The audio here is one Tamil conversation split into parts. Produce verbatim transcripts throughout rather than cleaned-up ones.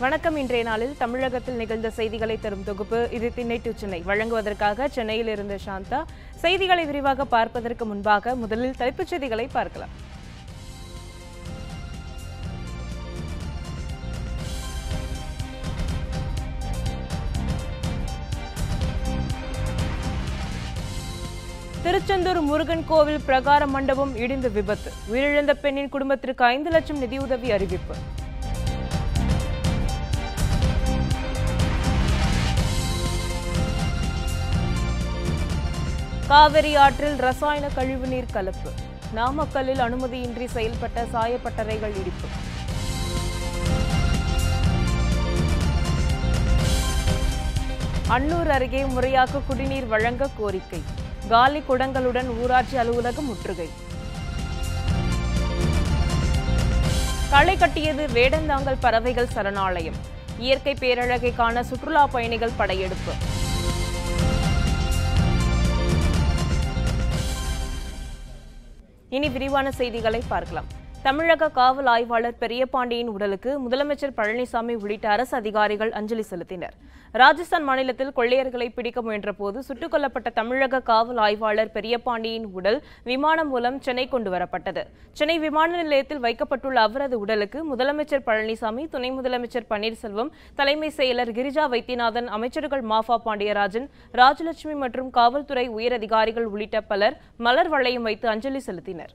வணக்கம். இன்றைய நாளில் தமிழகத்தில் நிகழ்ந்த செய்திகளை தரும் தொகுப்பு இது. திண்ணை டு சென்னை வழங்குவதற்காக சென்னையில் இருந்த சாந்தா. செய்திகளை விரிவாக பார்ப்பதற்கு முன்பாக முதலில் தலைப்புச் செய்திகளை பார்க்கலாம். திருச்செந்தூர் முருகன் கோவில் பிரகார மண்டபம் இடிந்து விபத்து. உயிரிழந்த பெண்ணின் குடும்பத்திற்கு ஐந்து லட்சம் நிதியுதவி அறிவிப்பு. காவிரி ஆற்றில் ரசாயன கழிவுநீர் கலப்பு. நாமக்கல்லில் அனுமதியின்றி செயல்பட்ட சாயப்பட்டறைகள் இடிப்பு. அன்னூர் அருகே முறையாக குடிநீர் வழங்க கோரிக்கை. காலி குடங்களுடன் ஊராட்சி அலுவலகம் முற்றுகை. களை கட்டியது வேடந்தாங்கல் பறவைகள் சரணாலயம். இயற்கை பேரழகை காண சுற்றுலா பயணிகள் படையெடுப்பு. இனி விரிவான செய்திகளை பார்க்கலாம். தமிழக காவல் ஆய்வாளர் பெரியபாண்டியின் உடலுக்கு முதலமைச்சர் பழனிசாமி உள்ளிட்ட அரசு அதிகாரிகள் அஞ்சலி செலுத்தினர். ராஜஸ்தான் மாநிலத்தில் கொள்ளையர்களை பிடிக்க முயன்ற போது சுட்டுக் கொல்லப்பட்ட தமிழக காவல் ஆய்வாளர் பெரியபாண்டியின் உடல் விமானம் மூலம் சென்னை கொண்டு வரப்பட்டது. சென்னை விமான நிலையத்தில் வைக்கப்பட்டுள்ள அவரது உடலுக்கு முதலமைச்சர் பழனிசாமி, துணை முதலமைச்சர் பன்னீர்செல்வம், தலைமை செயலர் கிரிஜா வைத்தியநாதன், அமைச்சர்கள் மாஃபா பாண்டியராஜன், ராஜலட்சுமி மற்றும் காவல்துறை உயரதிகாரிகள் உள்ளிட்ட பலர் மலர் வளையம் வைத்து அஞ்சலி செலுத்தினர்.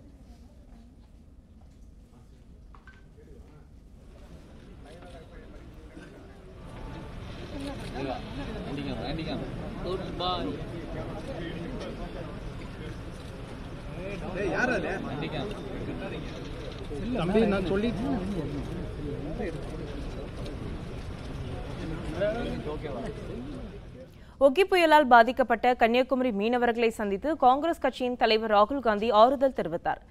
ஒக்கி புயலால் பாதிக்கப்பட்ட கன்னியாகுமரி மீனவர்களை சந்தித்து காங்கிரஸ் கட்சியின் தலைவர் ராகுல் காந்தி ஆறுதல் தெரிவித்தார்.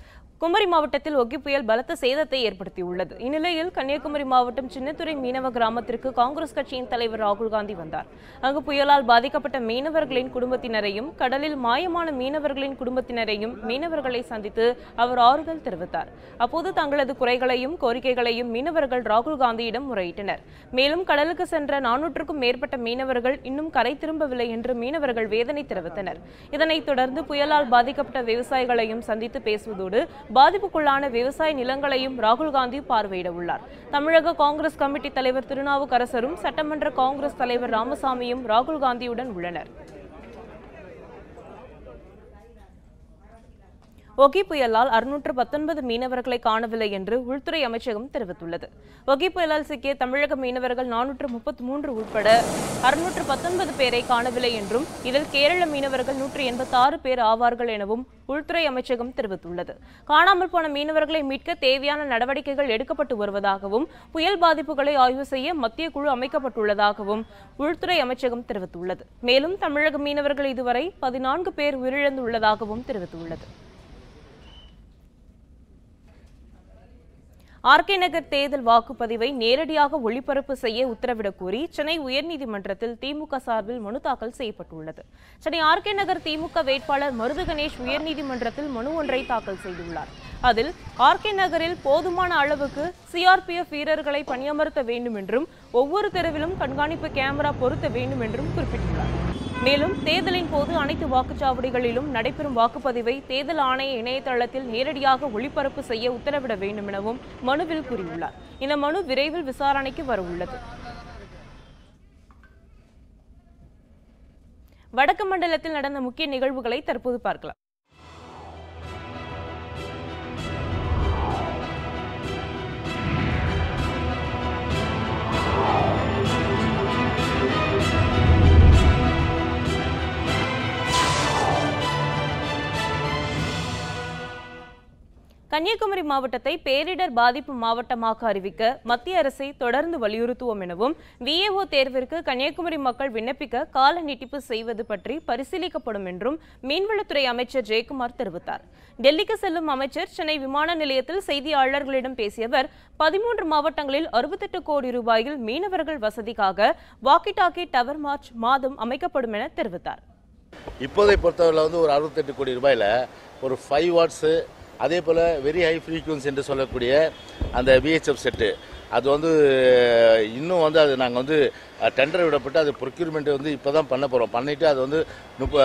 குமரி மாவட்டத்தில் ஒக்கி புயல் பலத்த சேதத்தை ஏற்படுத்தியுள்ளது. இந்நிலையில் கன்னியாகுமரி மாவட்டம் சின்னத்துறை மீனவ கிராமத்திற்கு காங்கிரஸ் கட்சியின் தலைவர் ராகுல் காந்தி வந்தார். அங்கு புயலால் பாதிக்கப்பட்ட மீனவர்களின் குடும்பத்தினரையும் கடலில் மாயமான மீனவர்களின் குடும்பத்தினரையும் மீனவர்களை சந்தித்து அவர் ஆறுதல் தெரிவித்தார். அப்போது தங்களது குறைகளையும் கோரிக்கைகளையும் மீனவர்கள் ராகுல் காந்தியிடம் முறையிட்டனர். மேலும் கடலுக்கு சென்ற நானூற்றுக்கும் மேற்பட்ட மீனவர்கள் இன்னும் கரை திரும்பவில்லை என்று மீனவர்கள் வேதனை தெரிவித்தனர். இதனைத் தொடர்ந்து புயலால் பாதிக்கப்பட்ட விவசாயிகளையும் சந்தித்து பேசுவதோடு பாதிப்புக்குள்ளான விவசாய நிலங்களையும் ராகுல் காந்தி பார்வையிட உள்ளார். தமிழக காங்கிரஸ் கமிட்டி தலைவர் திருநாவுக்கரசரும் சட்டமன்ற காங்கிரஸ் தலைவர் ராமசாமியும் ராகுல் காந்தியுடன் உள்ளனர். ஒகி புயலால் அறுநூற்று பத்தொன்பது மீனவர்களை காணவில்லை என்று உள்துறை அமைச்சகம் தெரிவித்துள்ளது. ஒகி புயலால் சிக்கிய தமிழக மீனவர்கள் நானூற்று முப்பத்தி மூன்று உட்பட அறுநூற்று பத்தொன்பது பேரை காணவில்லை என்றும் இதில் கேரள மீனவர்கள் நூற்று எண்பத்தி ஆறு பேர் ஆவார்கள் எனவும் உள்துறை அமைச்சகம் தெரிவித்துள்ளது. காணாமல் போன மீனவர்களை மீட்க தேவையான நடவடிக்கைகள் எடுக்கப்பட்டு வருவதாகவும் புயல் பாதிப்புகளை ஆய்வு செய்ய மத்திய குழு அமைக்கப்பட்டுள்ளதாகவும் உள்துறை அமைச்சகம் தெரிவித்துள்ளது. மேலும் தமிழக மீனவர்கள் இதுவரை பதினான்கு பேர் உயிரிழந்துள்ளதாகவும் தெரிவித்துள்ளது. ஆர்கே நகர் தேர்தல் வாக்குப்பதிவை நேரடியாக ஒளிபரப்பு செய்ய உத்தரவிடக் கோரி சென்னை உயர்நீதிமன்றத்தில் திமுக சார்பில் மனு தாக்கல் செய்யப்பட்டுள்ளது. சென்னை ஆர்கே நகர் திமுக வேட்பாளர் மருது கணேஷ் உயர்நீதிமன்றத்தில் மனு ஒன்றை தாக்கல் செய்துள்ளார். அதில் ஆர்கே நகரில் போதுமான அளவுக்கு சிஆர்பிஎஃப் வீரர்களை பணியமர்த்த வேண்டும் என்றும் ஒவ்வொரு தெருவிலும் கண்காணிப்பு கேமரா பொருத்த வேண்டும் என்றும் குறிப்பிட்டுள்ளார். மேலும் தேர்தலின் போது அனைத்து வாக்குச்சாவடிகளிலும் நடைபெறும் வாக்குப்பதிவை தேர்தல் ஆணைய இணையதளத்தில் நேரடியாக ஒளிபரப்பு செய்ய உத்தரவிட வேண்டும் எனவும் மனுவில் கூறியுள்ளார். இந்த மனு விரைவில் விசாரணைக்கு வர உள்ளது. வடக்கு மண்டலத்தில் நடந்த முக்கிய நிகழ்வுகளை தற்போது பார்க்கலாம். கன்னியாகுமரி மாவட்டத்தை பேரிடர் பாதிப்பு மாவட்டமாக அறிவிக்க மத்திய அரசை தொடர்ந்து வலியுறுத்துவோம் எனவும் விஏஓ தேர்விற்கு கன்னியாகுமரி மக்கள் விண்ணப்பிக்க கால நீட்டிப்பு செய்வது பற்றி பரிசீலிக்கப்படும் என்றும் மீன்வளத்துறை அமைச்சர் ஜெயக்குமார் தெரிவித்தார். டெல்லிக்கு செல்லும் அமைச்சர் சென்னை விமான நிலையத்தில் செய்தியாளர்களிடம் பேசிய அவர், பதிமூன்று மாவட்டங்களில் அறுபத்தெட்டு கோடி ரூபாயில் மீனவர்கள் வசதிக்காக வாக்கி டாக்கி டவர் மார்ச் மாதம் அமைக்கப்படும் என தெரிவித்தார். இப்போதை பொறுத்தவரை வந்து ஒரு அறுபத்தெட்டு கோடி ரூபாயில ஒரு ஃபைவ் வாட்ஸ், அதே போல் வெரி ஹை ஃப்ரீக்குவன்சி என்று சொல்லக்கூடிய அந்த விஹெச்எஃப் செட்டு அது வந்து இன்னும் வந்து அது நாங்கள் வந்து டெண்டர் விடப்பட்டு அது ப்ரொக்யூர்மெண்ட் வந்து இப்போ தான் பண்ண போகிறோம். பண்ணிவிட்டு அது வந்து முப்ப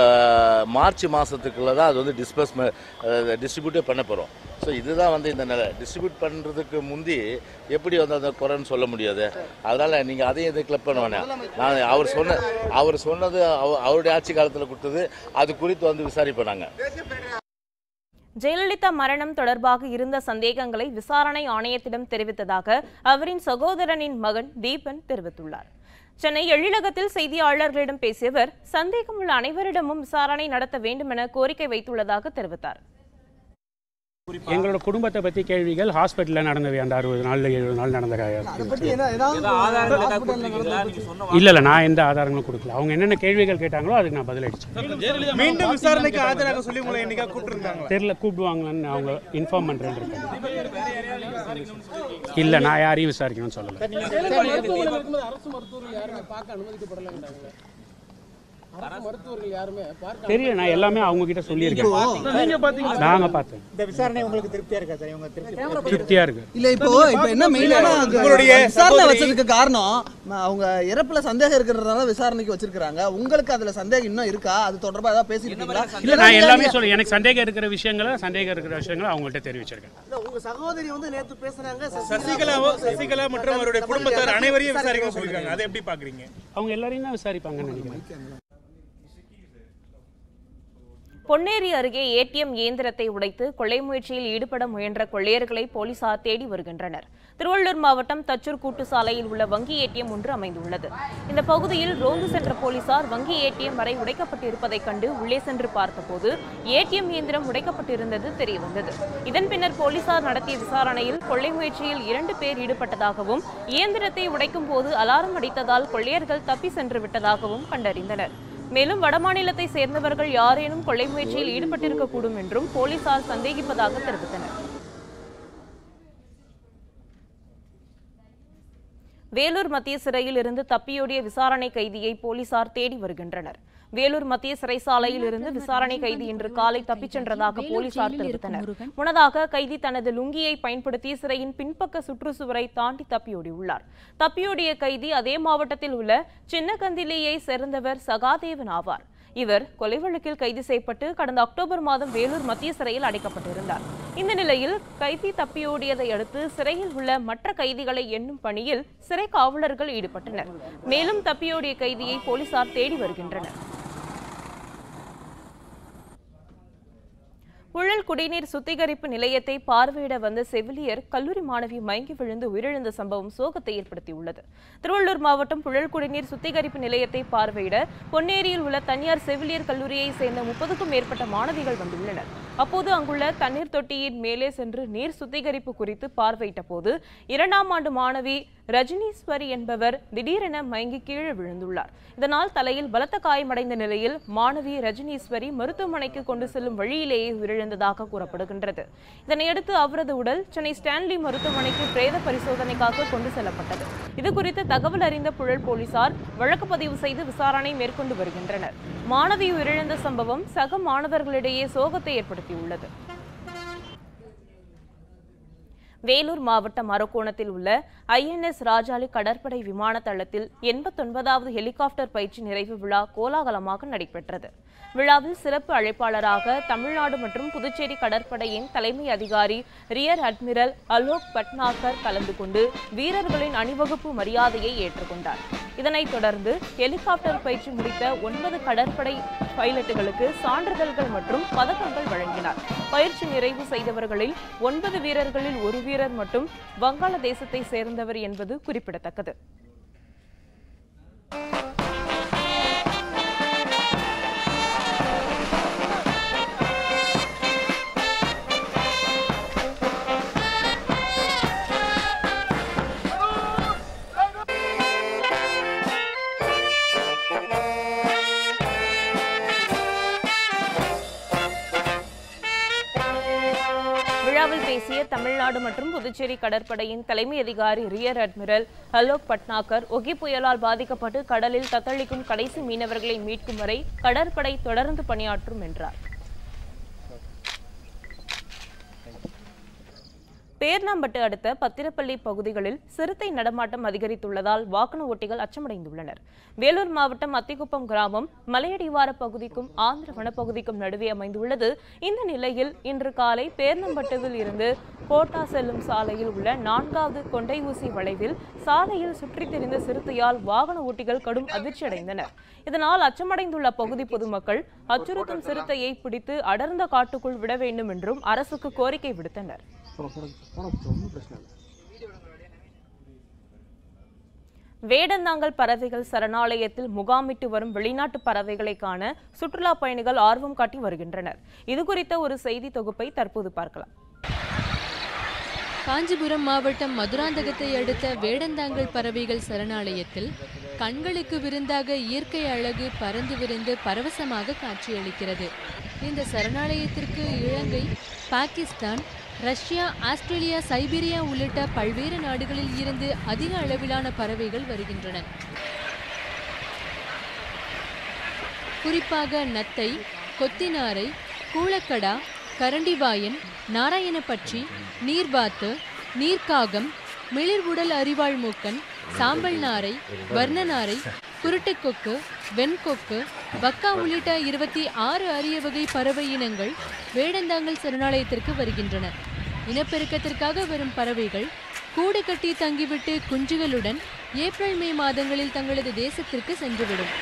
மார்ச் மாதத்துக்குள்ளே தான் அது வந்து டிஸ்பர்ஸ்மெண்ட் டிஸ்ட்ரிபியூட்டே பண்ண போகிறோம். ஸோ இதுதான் வந்து இந்த நிலை. டிஸ்ட்ரிபியூட் பண்ணுறதுக்கு முந்தி எப்படி வந்து அதை குறைன்னு சொல்ல முடியாது. அதனால் நீங்கள் அதையும் இதை கிளப் பண்ண வேணாம். நான் அவர் சொன்ன அவர் சொன்னது அவ அவருடைய ஆட்சி காலத்தில் கொடுத்தது, அது குறித்து வந்து விசாரிப்போம் நாங்கள். ஜெயலலிதா மரணம் தொடர்பாக இருந்த சந்தேகங்களை விசாரணை ஆணையத்திடம் தெரிவித்ததாக அவரின் சகோதரனின் மகன் தீபன் தெரிவித்துள்ளார். சென்னை எழிலகத்தில் செய்தியாளர்களிடம் பேசியவர், சந்தேகம் உள்ள அனைவரிடமும் விசாரணை நடத்த வேண்டும் என கோரிக்கை வைத்துள்ளதாக தெரிவித்தார். எங்களோட குடும்பத்தை பற்றி கேள்விகள் ஹாஸ்பிட்டலில் நடந்தவை, அந்த அறுபது நாளில் எழுபது நாள் நடந்த இல்லை இல்லை நான் எந்த ஆதாரங்களும் கொடுக்கல. அவங்க என்னென்ன கேள்விகள் கேட்டாங்களோ அதுக்கு நான் பதிலடிச்சேன். தெரியல கூப்பிடுவாங்களான்னு அவங்க இன்ஃபார்ம் பண்ணுறேன் இருக்காங்க. இல்லை நான் யாரையும் விசாரிக்கணும்னு சொல்லலை. தெரியல நான் எல்லாமே அவங்க கிட்ட சொல்லியிருக்கேன். நாங்க பார்த்தோம். இந்த விசாரணை உங்களுக்கு திருப்தியா இருக்கா சார்? இவங்க திருப்தி திருப்தியா இருக்கு இல்ல? இப்போ இப்போ என்ன மெயினான உங்களுடைய விசாரணை வச்சதுக்கு காரணம் அவங்க இறப்புல சந்தேகம் இருக்கிறதுனால விசாரணைக்கு வச்சிருக்காங்க. உங்களுக்கு அதுல சந்தேகம் இன்னும் இருக்கா? அது தொடர்பா ஏதாவது பேசிட்டீங்களா? இல்ல நான் எல்லாமே சொல்றேன். எனக்கு சந்தேகம் இருக்கிற விஷயங்களை சந்தேகம் இருக்கிற விஷயங்களை அவங்கள்ட்ட தெரிவிச்சிருக்கேன். இல்ல உங்க சகோதரி வந்து நேத்து பேசுறாங்க சசிகலா சசிகலா மற்றும் அவருடைய குடும்பத்தார் அனைவரையும் விசாரிக்க சொல்லிருக்காங்க. அதை எப்படி பாக்குறீங்க? அவங்க எல்லாரையும் தான் விசாரிப்பாங்கன்னு நினைக்கிறேன். பொன்னேரி அருகே ஏடிஎம் இயந்திரத்தை உடைத்து கொள்ளை முயற்சியில் ஈடுபட முயன்ற கொள்ளையர்களை போலீசார் தேடி வருகின்றனர். திருவள்ளூர் மாவட்டம் தச்சூர் கூட்டு சாலையில் உள்ள வங்கி ஏடிஎம் ஒன்று அமைந்துள்ளது. இந்த பகுதியில் ரோந்து சென்ற போலீசார் வங்கி ஏடிஎம் வரை உடைக்கப்பட்டிருப்பதைக் கண்டு உள்ளே சென்று பார்த்தபோது ஏடிஎம் இயந்திரம் உடைக்கப்பட்டிருந்தது தெரியவந்தது. இதன் பின்னர் போலீசார் நடத்திய விசாரணையில் கொள்ளை முயற்சியில் இரண்டு பேர் ஈடுபட்டதாகவும் இயந்திரத்தை உடைக்கும் போது அலாரம் அடித்ததால் கொள்ளையர்கள் தப்பி சென்று விட்டதாகவும் கண்டறிந்தனர். மேலும் வடமாநிலத்தை சேர்ந்தவர்கள் யாரேனும் கொள்ளை முயற்சியில் ஈடுபட்டிருக்கக்கூடும் என்றும் போலீசார் சந்தேகிப்பதாக தெரிவித்தனர். வேலூர் மத்திய சிறையில் இருந்து தப்பியோடிய விசாரணை கைதியை போலீசார் தேடி வருகின்றனர். வேலூர் மத்திய சிறைச்சாலையில் இருந்து விசாரணை கைதி இன்று காலை தப்பிச் சென்றதாக போலீசார் தெரிவித்தனர். முன்னதாக கைதி தனது லுங்கியை பயன்படுத்தி சிறையின் பின்பக்க சுற்றுச்சுவரை தாண்டி தப்பியோடியுள்ளார். தப்பியோடிய கைதி அதே மாவட்டத்தில் உள்ள சின்னகந்திலியை சேர்ந்தவர் சகாதேவன் ஆவார். இவர் கொலை வழக்கில் கைது செய்யப்பட்டு கடந்த அக்டோபர் மாதம் வேலூர் மத்திய சிறையில் அடைக்கப்பட்டிருந்தார். இந்த நிலையில் கைதி தப்பியோடியதை அடுத்து சிறையில் உள்ள மற்ற கைதிகளை எண்ணும் பணியில் சிறை காவலர்கள் ஈடுபட்டனர். மேலும் தப்பியோடிய கைதியை போலீசார் தேடி வருகின்றனர். புழல் குடிநீர் சுத்திகரிப்பு நிலையத்தை பார்வையிட வந்த செவிலியர் கல்லூரி மாணவி மயங்கி விழுந்து உயிரிழந்த சம்பவம் சோகத்தை ஏற்படுத்தியுள்ளது. திருவள்ளூர் மாவட்டம் புழல் குடிநீர் சுத்திகரிப்பு நிலையத்தை பார்வையிட பொன்னேரியில் உள்ள தனியார் செவிலியர் கல்லூரியை சேர்ந்த முப்பதுக்கும் மேற்பட்ட மாணவிகள் வந்துள்ளனர். அப்போது அங்குள்ள தண்ணீர் தொட்டியின் மேலே சென்று நீர் சுத்திகரிப்பு குறித்து பார்வையிட்ட போது இரண்டாம் ஆண்டு மாணவி ரஜினீஸ்வரி என்பவர் திடீரென மயங்கி கீழே விழுந்துள்ளார். இதனால் தலையில் பலத்த காயமடைந்த நிலையில் மாணவி ரஜினீஸ்வரி மருத்துவமனைக்கு கொண்டு செல்லும் வழியிலேயே உயிரிழந்ததாக கூறப்படுகின்றது. இதனையடுத்து அவரது உடல் சென்னை ஸ்டான்லி மருத்துவமனைக்கு பிரேத பரிசோதனைக்காக கொண்டு செல்லப்பட்டது. இதுகுறித்து தகவல் அறிந்த புழல் போலீசார் வழக்கு பதிவு செய்து விசாரணை மேற்கொண்டு வருகின்றனர். மாணவி உயிரிழந்த சம்பவம் சக மாணவர்களிடையே சோகத்தை ஏற்படுத்தியுள்ளது. வேலூர் மாவட்டம் அரக்கோணத்தில் உள்ள ஐஎன்எஸ் ராஜாளி கடற்படை விமான தளத்தில் எண்பத்தொன்பதாவது ஹெலிகாப்டர் பயிற்சி நிறைவு விழா கோலாகலமாக நடைபெற்றது. விழாவில் சிறப்பு அழைப்பாளராக தமிழ்நாடு மற்றும் புதுச்சேரி கடற்படையின் தலைமை அதிகாரி ரியர் அட்மிரல் அலோக் பட்நாகர் கலந்து கொண்டு வீரர்களின் அணிவகுப்பு மரியாதையை ஏற்றுக்கொண்டார். இதனைத் தொடர்ந்து ஹெலிகாப்டர் பயிற்சி முடித்த ஒன்பது கடற்படை பைலட்டுகளுக்கு சான்றிதழ்கள் மற்றும் பதக்கங்கள் வழங்கினார். பயிற்சி நிறைவு செய்தவர்களில் ஒன்பது வீரர்களில் ஒரு வீரர் மட்டும் வங்காளதேசத்தை சேர்ந்தவர் என்பது குறிப்பிடத்தக்கது. தமிழ்நாடு மற்றும் புதுச்சேரி கடற்படையின் தலைமை அதிகாரி ரியர் அட்மிரல் அலோக் பட்நாகர் ஒகி புயலால் பாதிக்கப்பட்டு கடலில் தத்தளிக்கும் கடைசி மீனவர்களை மீட்கும் வரை கடற்படை தொடர்ந்து பணியாற்றும் என்றார். தேர்னாம்பட்டு அடுத்த பத்திரப்பள்ளி பகுதிகளில் சிறுத்தை நடமாட்டம் அதிகரித்துள்ளதால் வாகன ஓட்டிகள் அச்சமடைந்துள்ளனர். வேலூர் மாவட்டம் அத்திக்குப்பம் கிராமம் மலையடிவார பகுதிக்கும் ஆந்திர வனப்பகுதிக்கும் நடுவே அமைந்துள்ளது. இந்த நிலையில் இன்று காலை தேர்னாம்பட்டுவில் இருந்து கோட்டா செல்லும் சாலையில் உள்ள நான்காவது கொண்டை ஊசி வளைவில் சாலையில் சுற்றித் திரிந்த சிறுத்தையால் வாகன ஓட்டிகள் கடும் அதிர்ச்சியடைந்தனர். இதனால் அச்சமடைந்துள்ள பகுதி பொதுமக்கள் அச்சுறுத்தும் சிறுத்தையை பிடித்து அடர்ந்த காட்டுக்குள் விட வேண்டும் என்றும் அரசுக்கு கோரிக்கை விடுத்தனர். வேடந்தாங்கல் பறவைகள் சரணாலயத்தில் முகாமிட்டு வரும் வெளிநாட்டு பறவைகளை காண சுற்றுலா பயணிகள் ஆர்வம் காட்டி வருகின்றனர். இது குறித்த ஒரு செய்தி தொகுப்பை தற்போது பார்க்கலாம். காஞ்சிபுரம் மாவட்டம் மதுராந்தகத்தை அடுத்த வேடந்தாங்கல் பறவைகள் சரணாலயத்தில் கண்களுக்கு விருந்தாக இயற்கை அழகு பறந்து விரிந்து பரவசமாக காட்சியளிக்கிறது. இந்த சரணாலயத்திற்கு Ilangai, Pakistan, Russia, Australia, Siberia உள்ளிட்ட பல்வேறு நாடுகளில் இருந்து அதிக அளவிலான பறவைகள் வருகின்றன. குறிப்பாக நத்தை, கொத்தினாரை, கூழக்கடா, கரண்டிவாயன், நாராயணப்பட்சி, நீர்வாத்து, நீர்க்காகம், மிளிர் உடல் அரிவாள் மூக்கன், சாம்பல் நாரை, வர்ணநாரை, குருட்டுக்கொக்கு, வெண்கொக்கு, வக்கா உள்ளிட்ட இருபத்தி ஆறு அரிய வகை பறவை இனங்கள் வேடந்தாங்கல் சரணாலயத்திற்கு வருகின்றன. இனப்பெருக்கத்திற்காக வரும் பறவைகள் கூடு கட்டி தங்கிவிட்டு குஞ்சுகளுடன் ஏப்ரல் மே மாதங்களில் தங்களது தேசத்திற்கு சென்றுவிடும்.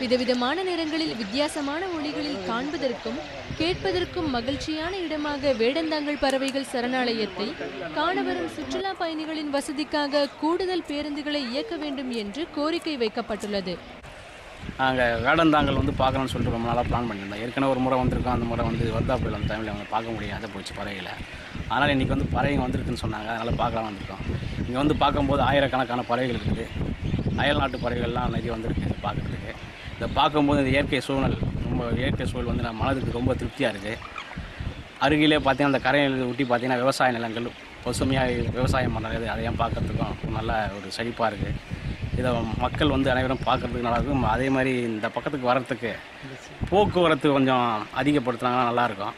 விதவிதமான நிறங்களில் வித்தியாசமான ஒளிகளில் காண்பதற்கும் கேட்பதற்கும் மகிழ்ச்சியான இடமாக வேடந்தாங்கல் பறவைகள் சரணாலயத்தை காணவரும் சுற்றுலா பயணிகளின் வசதிக்காக கூடுதல் பேருந்துகளை இயக்க வேண்டும் என்று கோரிக்கை வைக்கப்பட்டுள்ளது. நாங்கள் வேடந்தாங்கல் வந்து பார்க்கணும்னு சொல்லிட்டு ரொம்ப நாளாக பிளான் பண்ணியிருந்தோம். ஏற்கனவே ஒரு முறை வந்திருக்கோம். அந்த முறை வந்து வர்தா புயல் அந்த டைமில் அவங்க பார்க்க முடியாத போச்சு பறவைகளை. ஆனால் இன்றைக்கி வந்து பறவைங்க வந்திருக்குன்னு சொன்னாங்க, அதனால் பார்க்கலாம் வந்திருக்கோம். இங்கே வந்து பார்க்கும்போது ஆயிரக்கணக்கான பறவைகள் இருக்குது. அயல்நாட்டு பறவைகள்லாம் நிறைய வந்திருக்கு இது பார்க்குறதுக்கு. இதை பார்க்கும்போது இந்த இயற்கை சூழல் ரொம்ப இயற்கை சூழல் வந்து நம்ம மனதுக்கு ரொம்ப திருப்தியாக இருக்குது. அருகிலே பார்த்திங்கன்னா அந்த கரையில் ஒட்டி பார்த்திங்கன்னா விவசாய நிலங்கள் பசுமையாக விவசாயம் பண்ணுறது அதையும் பார்க்குறதுக்கும் நல்லா ஒரு செழிப்பாக இருக்குது. இதை மக்கள் வந்து அனைவரும் பார்க்குறதுக்கு நல்லாயிருக்கும். அதே மாதிரி இந்த பக்கத்துக்கு வர்றதுக்கு போக்குவரத்து கொஞ்சம் அதிகப்படுத்தினாங்கன்னா நல்லாயிருக்கும்.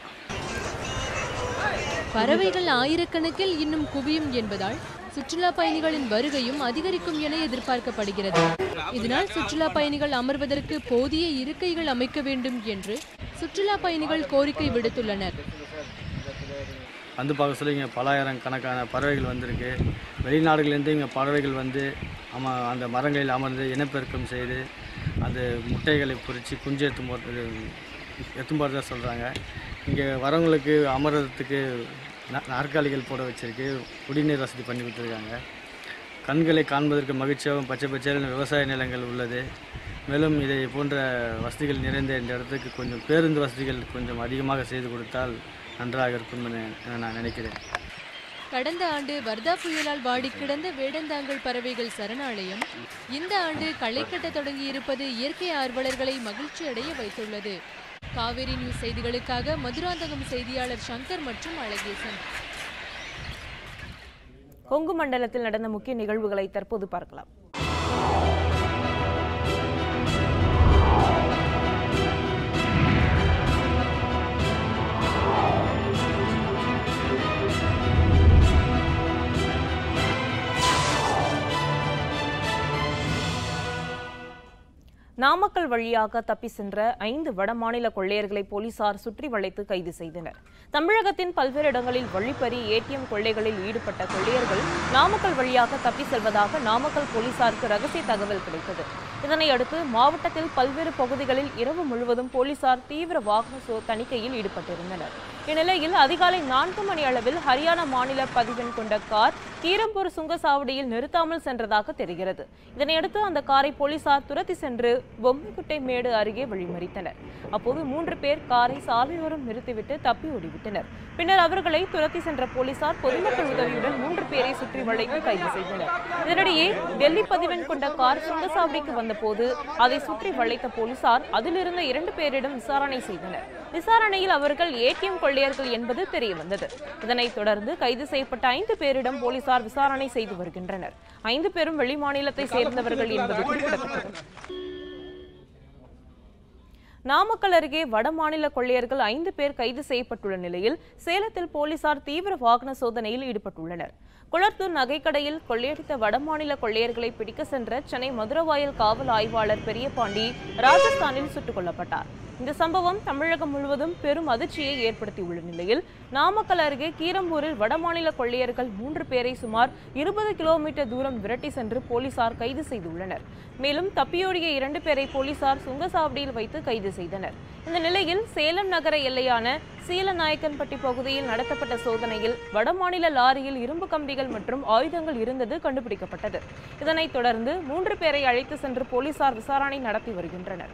பறவைகள் ஆயிரக்கணக்கில் இன்னும் குவியும் என்பதால் சுற்றுலா பயணிகளின் வருகையும் அதிகரிக்கும் என எதிர்பார்க்கப்படுகிறது. இதனால் சுற்றுலா பயணிகள் அமர்வதற்கு போதிய இருக்கைகள் அமைக்க வேண்டும் என்று சுற்றுலா பயணிகள் கோரிக்கை விடுத்துள்ளனர். வந்து பார்க்க சொல்லி இங்கே பலாயிரம் கணக்கான பறவைகள் வந்திருக்கு. வெளிநாடுகளிலிருந்து இங்கே பறவைகள் வந்து ஆமா அந்த மரங்களில் அமர்ந்து இனப்பெருக்கம் செய்து அந்த முட்டைகளை பொறித்து குஞ்சு எத்தும் போகிறது எத்தும் போகிறதா சொல்கிறாங்க. இங்கே வரவங்களுக்கு அமர்றதுக்கு நாற்காலிகள் போட வச்சிருக்கு, குடிநீர் வசதி பண்ணி கொடுத்துருக்காங்க. கண்களை காண்பதற்கு மகிழ்ச்சியாகவும் பச்சை பச்சையான விவசாய நிலங்கள் உள்ளது. மேலும் இதை போன்ற வசதிகள் நிறைந்த இந்த இடத்துக்கு கொஞ்சம் பேருந்து வசதிகள் கொஞ்சம் அதிகமாக செய்து கொடுத்தால் நன்றாக இருக்கும் என நான் நினைக்கிறேன். கடந்த ஆண்டு வர்தா புயலால் வாடி கிடந்த வேடந்தாங்கல் பறவைகள் சரணாலயம் இந்த ஆண்டு களை கட்ட தொடங்கி இருப்பது இயற்கை ஆர்வலர்களை மகிழ்ச்சி அடைய வைத்துள்ளது. காவேரி நியூஸ் செய்திகளுக்காக மதுராந்தகம் செய்தியாளர் சங்கர் மற்றும் அழகேசன். கொங்கு மண்டலத்தில் நடந்த முக்கிய நிகழ்வுகளை தற்போது பார்க்கலாம். நாமக்கல் வழியாக தப்பி சென்ற ஐந்து வடமாநில கொள்ளையர்களை போலீசார் சுற்றி வளைத்து கைது செய்தனர். தமிழகத்தின் பல்வேறு இடங்களில் வழிப்பறி, ஏடிஎம் கொள்ளைகளில் ஈடுபட்ட கொள்ளையர்கள் நாமக்கல் வழியாக தப்பி செல்வதாக நாமக்கல் போலீசாருக்கு ரகசிய தகவல் கிடைத்தது. இதனையடுத்து மாவட்டத்தில் பல்வேறு பகுதிகளில் இரவு முழுவதும் போலீசார் தீவிர வாகன தணிக்கையில் ஈடுபட்டிருந்தனர். இந்நிலையில் அதிகாலை நான்கு மணி அளவில் ஹரியானா மாநில பதிவெண் கொண்ட கார் கீரம்பூர் சுங்கசாவடியில் நிறுத்தாமல் சென்றதாக தெரிகிறது. இதனையடுத்து அந்த காரை போலீசார் துரத்தி சென்று பொம்மைக்குட்டை மேடு அருகே வழிமறித்தனர். அப்போது மூன்று பேர் காரை சாலையோரம் நிறுத்திவிட்டு தப்பி ஓடிவிட்டனர். பின்னர் அவர்களை துரத்தி சென்ற போலீசார் பொதுமக்கள் உதவியுடன் மூன்று பேரை சுற்றி வளைத்து கைது செய்தனர். இதனிடையே டெல்லி பதிவெண் கொண்ட கார் சுங்கசாவடிக்கு வந்தபோது அதை சுற்றி வளைத்த போலீசார் அதிலிருந்த இரண்டு பேரிடம் விசாரணை செய்தனர். விசாரணையில் அவர்கள் ஏடிஎம் கொள்ளையர்கள் என்பது தெரிய வந்தது. இதனைத் தொடர்ந்து கைது செய்யப்பட்ட ஐந்து பேரிடம் போலீசார் விசாரணை செய்து வருகின்றனர். ஐந்து பேரும் வெளிமாநிலத்தை சேர்ந்தவர்கள் என்பது குறிப்பிடத்தக்கது. நாமக்கல் அருகே வடமாநில கொள்ளையர்கள் ஐந்து பேர் கைது செய்யப்பட்டுள்ள நிலையில் சேலத்தில் போலீசார் தீவிர வாகன சோதனையில் ஈடுபட்டுள்ளனர். குளத்தூர் நகைக்கடையில் கொள்ளையடித்த வடமாநில கொள்ளையர்களை பிடிக்க சென்ற சென்னை மதுரவாயல் காவல் ஆய்வாளர் பெரியபாண்டி ராஜஸ்தானில் சுட்டுக் கொல்லப்பட்டார். இந்த சம்பவம் தமிழகம் முழுவதும் பெரும் அதிர்ச்சியை ஏற்படுத்தியுள்ள நிலையில் நாமக்கல் அருகே கீரம்பூரில் வடமாநில கொள்ளையர்கள் மூன்று பேரை சுமார் இருபது கிலோமீட்டர் தூரம் விரட்டி சென்று போலீசார் கைது செய்துள்ளனர். மேலும் தப்பியோடிய இரண்டு பேரை போலீசார் சுங்கசாவடியில் வைத்து கைது செய்தனர். இந்த நிலையில் சேலம் நகர எல்லையான சீலநாயக்கன்பட்டி பகுதியில் நடத்தப்பட்ட சோதனையில் வடமாநில லாரியில் இரும்பு கம்பிகள் மற்றும் ஆயுதங்கள் இருந்தது கண்டுபிடிக்கப்பட்டது. இதனைத் தொடர்ந்து மூன்று பேரை அழைத்து சென்று போலீசார் விசாரணை நடத்தி வருகின்றனர்.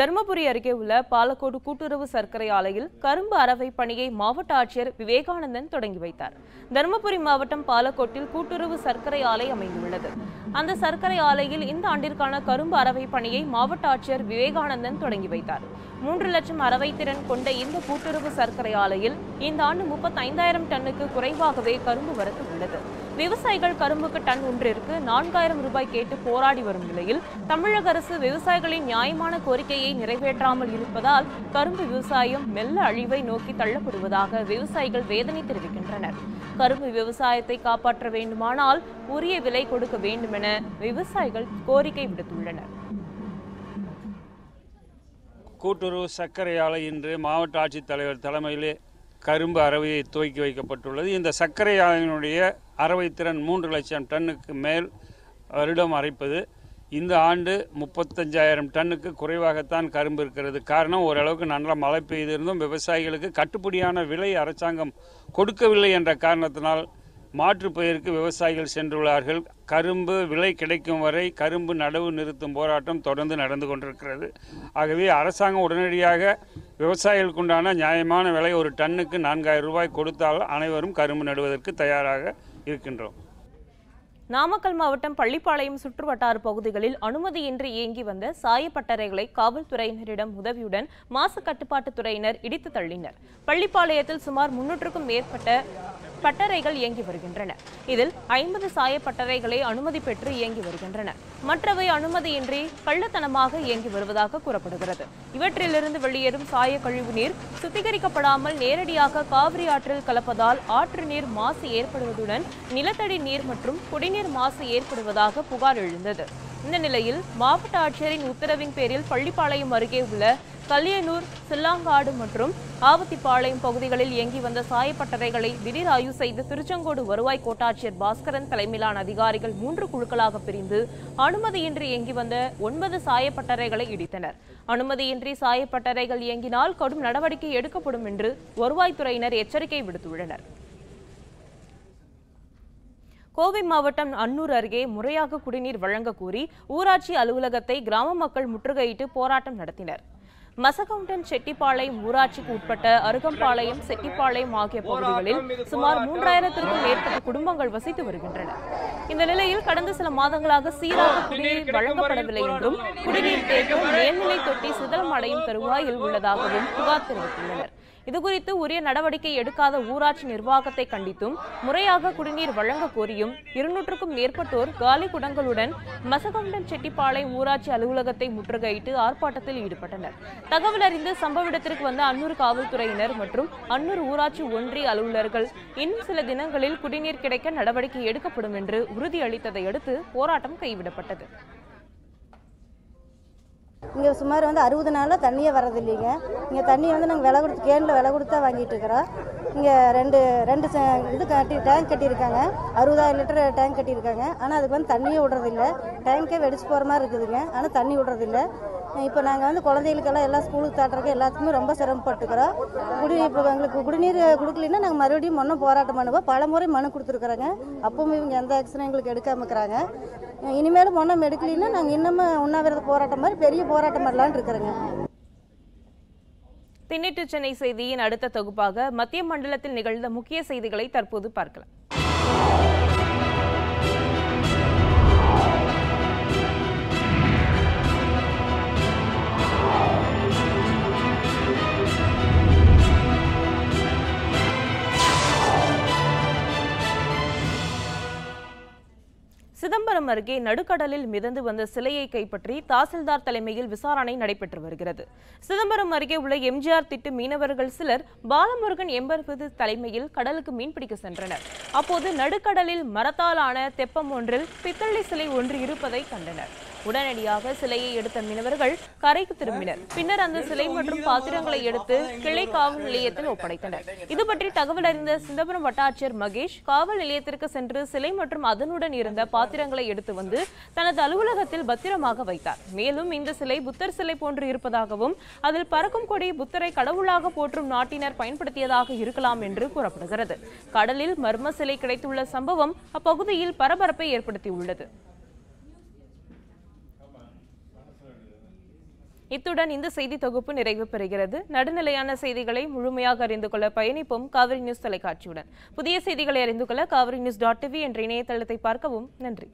தர்மபுரி அருகே உள்ள பாலக்கோடு கூட்டுறவு சர்க்கரை ஆலையில் கரும்பு அரவை பணியை மாவட்ட ஆட்சியர் விவேகானந்தன் தொடங்கி வைத்தார். தர்மபுரி மாவட்டம் பாலக்கோட்டில் கூட்டுறவு சர்க்கரை ஆலை அமைந்துள்ளது. அந்த சர்க்கரை ஆலையில் இந்த ஆண்டிற்கான கரும்பு அரவை பணியை மாவட்ட ஆட்சியர் விவேகானந்தன் தொடங்கி வைத்தார். மூன்று லட்சம் அரவை திறன் கொண்ட இந்த கூட்டுறவு சர்க்கரை ஆலையில் இந்த ஆண்டு முப்பத்தைந்தாயிரம் டன்னுக்கு குறைவாகவே கரும்பு வரத்து உள்ளது. விவசாயிகள் கரும்புக்கு டன் ஒன்றிற்கு நான்காயிரம் ரூபாய் கேட்டு போராடி வரும் நிலையில் தமிழக அரசு விவசாயிகளின் நியாயமான கோரிக்கையை நிறைவேற்றாமல் இருப்பதால் கரும்பு விவசாயம் மெல்ல அழிவை நோக்கி தள்ளப்படுவதாக விவசாயிகள் வேதனை தெரிவிக்கின்றனர். கரும்பு விவசாயத்தை காப்பாற்ற வேண்டுமானால் உரிய விலை கொடுக்க வேண்டுமென விவசாயிகள் கோரிக்கை விடுத்துள்ளனர். கூட்டுறவு சர்க்கரை ஆலை இன்று மாவட்ட ஆட்சித்தலைவர் தலைமையிலே கரும்பு அரவையை துவக்கி வைக்கப்பட்டுள்ளது. இந்த சர்க்கரை ஆலையினுடைய அரவை திறன் மூன்று லட்சம் டன்னுக்கு மேல் வருடம் அரைப்பது. இந்த ஆண்டு முப்பத்தஞ்சாயிரம் டன்னுக்கு குறைவாகத்தான் கரும்பு இருக்கிறது. காரணம், ஓரளவுக்கு நல்ல மழை பெய்திருந்தும் விவசாயிகளுக்கு கட்டுப்படியான விலை அரசாங்கம் கொடுக்கவில்லை என்ற காரணத்தினால் மாற்று பயிருக்கு விவசாயிகள் சென்றுள்ளார்கள். கரும்பு விலை கிடைக்கும் வரை கரும்பு நடவு நிறுத்தும் போராட்டம் தொடர்ந்து நடந்து கொண்டிருக்கிறது. ஆகவே அரசாங்கம் உடனடியாக விவசாயிகளுக்குண்டான நியாயமான விலை ஒரு டன்னுக்கு நான்காயிரம் ரூபாய் கொடுத்தால் அனைவரும் கரும்பு நடுவதற்கு தயாராக இருக்கின்றோம். நாமக்கல் மாவட்டம் பள்ளிப்பாளையம் சுற்றுவட்டார பகுதிகளில் அனுமதியின்றி இயங்கி வந்த சாயப்பட்டறைகளை காவல்துறையினரிடம் உதவியுடன் மாசு கட்டுப்பாட்டுத்துறையினர் இடித்து தள்ளினர். பள்ளிப்பாளையத்தில் சுமார் முன்னூற்றுக்கும் மேற்பட்ட பட்டறைகள் இயங்கி வருகின்றன. இதில் ஐம்பது சாய பட்டறைகளை அனுமதி பெற்று இயங்கி வருகின்றன. மற்றவை அனுமதியின்றி கள்ளத்தனமாக இயங்கி வருவதாக கூறப்படுகிறது. இவற்றிலிருந்து வெளியேறும் சாய கழிவு நீர் சுத்திகரிக்கப்படாமல் நேரடியாக காவிரி ஆற்றில் கலப்பதால் ஆற்று நீர் மாசு ஏற்படுவதுடன் நிலத்தடி நீர் மற்றும் குடிநீர் மாசு ஏற்படுவதாக புகார் எழுந்தது. இந்த நிலையில் மாவட்ட ஆட்சியரின் உத்தரவின் பேரில் பள்ளிப்பாளையம் அருகே உள்ள கல்லியனூர், சில்லாங்காடு மற்றும் ஆவத்திப்பாளையம் பகுதிகளில் இயங்கி வந்த சாயப்பட்டறைகளை திடீர் ஆய்வு செய்து திருச்செங்கோடு வருவாய் கோட்டாட்சியர் பாஸ்கரன் தலைமையிலான அதிகாரிகள் மூன்று குழுக்களாக பிரிந்து அனுமதியின்றி இயங்கி வந்த ஒன்பது சாயப்பட்டறைகளை இடித்தனர். அனுமதியின்றி சாயப்பட்டறைகள் இயங்கினால் கடும் நடவடிக்கை எடுக்கப்படும் என்று வருவாய்த்துறையினர் எச்சரிக்கை விடுத்துள்ளனர். கோவை மாவட்டம் அன்னூர் அருகே முறையாக குடிநீர் வழங்க கோரி ஊராட்சி அலுவலகத்தை கிராம மக்கள் முற்றுகையிட்டு போராட்டம் நடத்தினர். மசகவுண்டன் செட்டிப்பாளையம் ஊராட்சிக்கு உட்பட்ட அருகம்பாளையம், செட்டிப்பாளையம் ஆகிய பகுதிகளில் சுமார் மூன்றாயிரத்திற்கும் மேற்பட்ட குடும்பங்கள் வசித்து வருகின்றன. இந்த நிலையில் கடந்த சில மாதங்களாக சீராக குடிநீர் வழங்கப்படவில்லை என்றும் குடிநீர் தேக்கம் மேல்நிலை தொட்டி சிதலம் அடையும் தருவாயில் உள்ளதாகவும் புகார் தெரிவித்துள்ளனர். இதுகுறித்து உரிய நடவடிக்கை எடுக்காத ஊராட்சி நிர்வாகத்தை கண்டித்தும் முறையாக குடிநீர் வழங்க கோரியும் இருநூற்றுக்கும் மேற்பட்டோர் காலி குடங்களுடன் மசகவுண்டன் செட்டிப்பாளையம் ஊராட்சி அலுவலகத்தை முற்றுகையிட்டு ஆர்ப்பாட்டத்தில் ஈடுபட்டனர். தகவல் அறிந்து சம்பவ இடத்திற்கு வந்த அன்னூர் காவல்துறையினர் மற்றும் அன்னூர் ஊராட்சி ஒன்றிய அலுவலர்கள் இன்னும் சில தினங்களில் குடிநீர் கிடைக்க நடவடிக்கை எடுக்கப்படும் என்று உறுதியளித்ததை அடுத்து போராட்டம் கைவிடப்பட்டது. இங்கே சுமார் வந்து அறுபது நாளாக தண்ணியே வரது இல்லைங்க. இங்கே தண்ணியை வந்து நாங்கள் விலை கொடுத்து கேனில் விலை கொடுத்தா வாங்கிட்டு இருக்கிறோம். இங்கே ரெண்டு ரெண்டு இது கட்டி டேங்க் கட்டியிருக்காங்க. அறுபதாயிரம் லிட்டர் டேங்க் கட்டியிருக்காங்க. ஆனால் அதுக்கு வந்து தண்ணியே விடுறதில்லை. டேங்கே வெடிச்சு போகிற மாதிரி இருக்குதுங்க. ஆனால் தண்ணி விடுறதில்லை. இப்போ நாங்கள் வந்து குழந்தைகளுக்கெல்லாம் எல்லாம் ஸ்கூலுக்கு தாட்டுறதுக்கு எல்லாத்துக்குமே ரொம்ப சிரமப்பட்டுக்கிறோம். குடிநீர் இப்போ எங்களுக்கு குடிநீர் கொடுக்கலன்னா நாங்கள் மறுபடியும் மண்ணு போராட்டம் பண்ணுவோம். பல முறை மனு கொடுத்துருக்குறாங்க. அப்பவும் இவங்க எந்த ஆக்ஷனும் எங்களுக்கு எடுக்காமக்கிறாங்க. இனிமேலும் மண்ணம் எடுக்கலைன்னா நாங்கள் இன்னமும் உண்ணாவிரத போராட்டம் மாதிரி பெரிய போராட்டம் பண்ணலான்னு இருக்கிறோங்க. திண்ணிட்டு சென்னை செய்தியின் அடுத்த தொகுப்பாக மத்திய மண்டலத்தில் நிகழ்ந்த முக்கிய செய்திகளை தற்போது பார்க்கலாம். விழுப்புரம் அருகே நடுக்கடலில் மிதந்து வந்த சிலையை கைப்பற்றி தாசில்தார் தலைமையில் விசாரணை நடைபெற்று வருகிறது. சிதம்பரம் அருகே உள்ள எம்ஜிஆர் திட்டு மீனவர்கள் சிலர் பாலமுருகன் எம்பர்பிது தலைமையில் கடலுக்கு மீன்பிடிக்க சென்றனர். அப்போது நடுக்கடலில் மரத்தாலான தெப்பம் ஒன்றில் பித்தளை சிலை ஒன்று இருப்பதை கண்டனர். உடனடியாக சிலையை எடுத்த மீனவர்கள் கரைக்கு திரும்பினர். பின்னர் அந்த சிலை மற்றும் பாத்திரங்களை எடுத்து கிளை காவல் நிலையத்தில் ஒப்படைத்தனர். இது பற்றி தகவல் அறிந்த சிதம்பரம் வட்டாட்சியர் மகேஷ் காவல் நிலையத்திற்கு சென்று சிலை மற்றும் அதனுடன் இருந்த பாத்திரங்களை எடுத்து வந்து தனது அலுவலகத்தில் பத்திரமாக வைத்தார். மேலும் இந்த சிலை புத்தர் சிலை போன்று இருப்பதாகவும் அதில் பறக்கும் கொடி புத்தரை கடவுளாக போற்றும் நாட்டினர் பயன்படுத்தியதாக இருக்கலாம் என்று கூறப்படுகிறது. கடலில் மர்ம சிலை கிடைத்துள்ள சம்பவம் அப்பகுதியில் பரபரப்பை ஏற்படுத்தியுள்ளது. இத்துடன் இந்த செய்தி தொகுப்பு நிறைவு பெறுகிறது. நடுநிலையான செய்திகளை முழுமையாக அறிந்து கொள்ள பயணிப்போம் காவேரி நியூஸ் தொலைக்காட்சியுடன். புதிய செய்திகளை அறிந்து கொள்ள காவேரி நியூஸ் டாட் டிவி என்ற இணையதளத்தை பார்க்கவும். நன்றி.